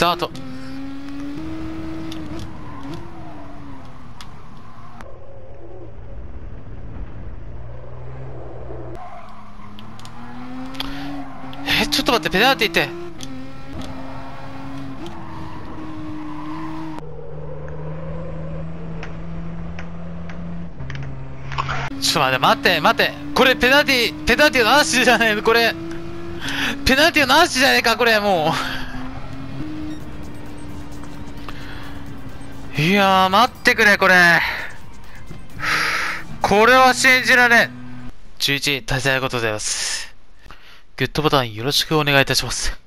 タート。ちょっと待って、ペナルティってちょっと待って待って、これペナルティの話じゃないの、これペナルティの話じゃないか、これもういやー待ってくれ、これは信じられん。11対戦ありがとうございます。グッドボタンよろしくお願いいたします。